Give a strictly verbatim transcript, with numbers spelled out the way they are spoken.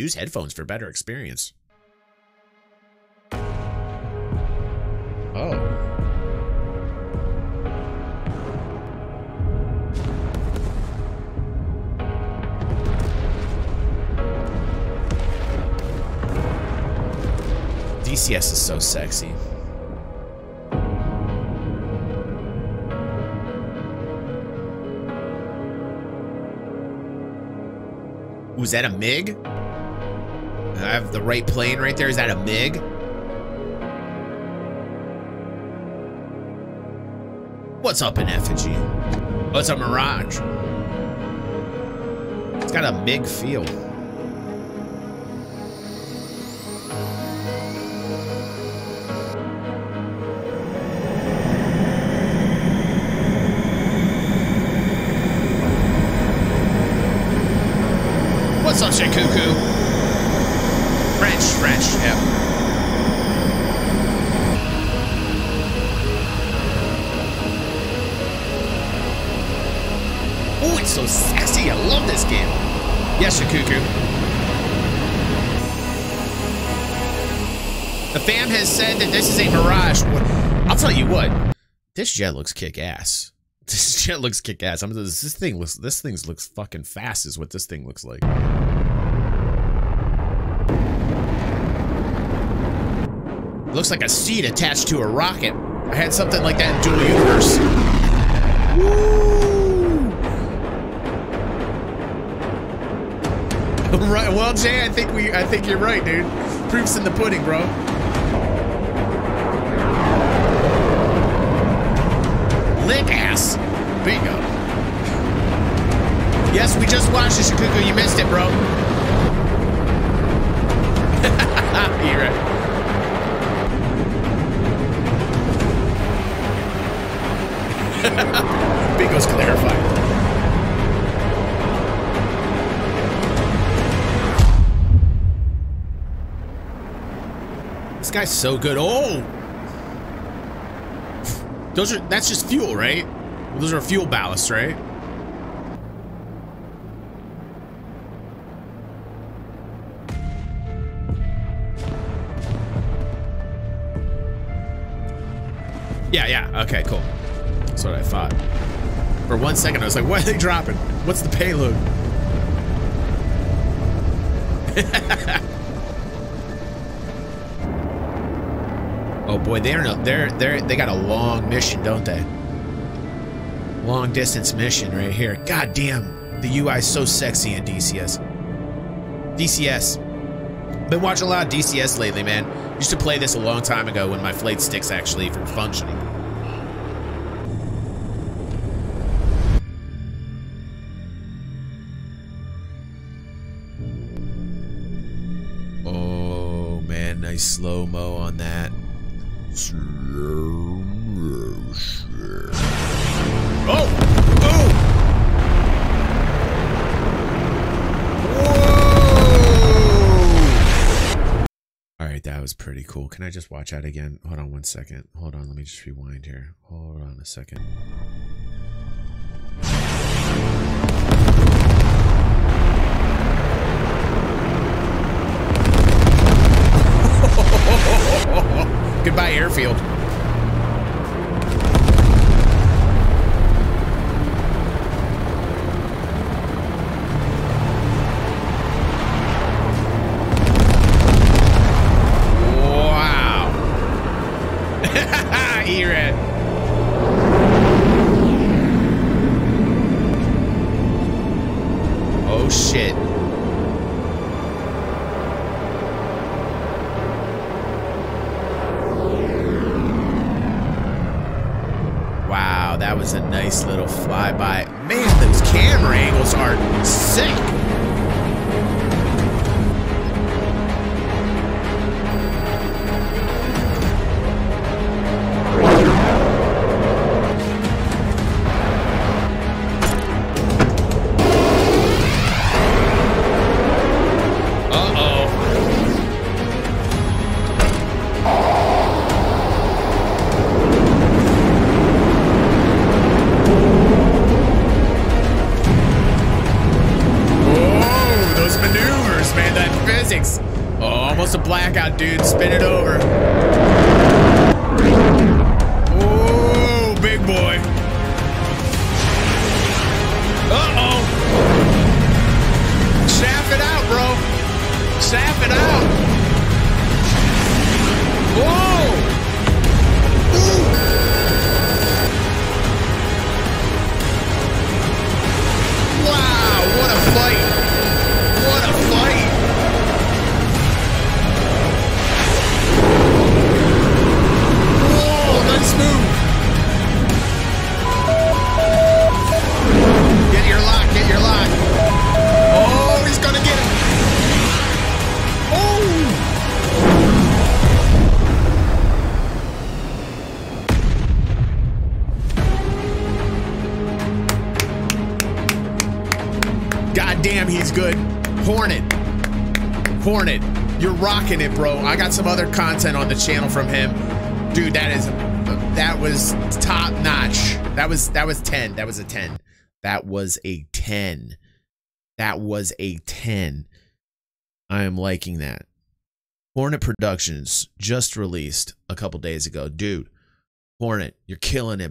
Use headphones for better experience. Oh. D C S is so sexy. Was that a MiG? I have the right plane right there. Is that a MiG? What's up in effigy? Oh, it's a Mirage. It's got a MiG feel. What's up, Shikuku? French, French, yeah. Oh, it's so sexy. I love this game. Yes, Shikuku. The fam has said that this is a Mirage. I'll tell you what. This jet looks kick-ass. This jet looks kick-ass. I'm this, this thing looks this thing looks fucking fast is what this thing looks like. Looks like a seat attached to a rocket. I had something like that in Dual Universe. Woo! Right. Well, Jay, I think we I think you're right, dude. Proof's in the pudding, bro. Lit ass. Bingo. Yes, we just watched the Shikuku. You missed it, bro. You're right. Bingo's clarified. This guy's so good. Oh! Those are, that's just fuel, right? Well, those are fuel ballasts, right? Yeah, yeah, okay, cool. That's what I thought. For one second, I was like, what are they dropping? What's the payload? Oh boy, they're no, they're they're they got a long mission, don't they? Long distance mission right here. God damn, the U I is so sexy in D C S. D C S. Been watching a lot of D C S lately, man. Used to play this a long time ago when my flight sticks actually from functioning. Oh man, nice slow-mo on that. Oh! Oh! Whoa! Alright, that was pretty cool. Can I just watch that again? Hold on one second. Hold on, let me just rewind here. Hold on a second. Goodbye, airfield. That was a nice little flyby. Man, those camera angles are sick. physics. Oh, almost a blackout, dude. Spin it over. Oh, big boy. Uh-oh. Snap it out, bro. Snap it out. Whoa. Ooh. Wow, what a fight. What a fight. Whoa, nice move. Get your lock, get your lock. Oh, he's gonna get it. God damn, he's good. Hornet. Hornet, you're rocking it, bro. I got some other content on the channel from him. Dude, that is that was top notch. That was that was ten. That was a ten. That was a ten. That was a ten. I am liking that. Hornet Productions just released a couple days ago. Dude, Hornet, you're killing it.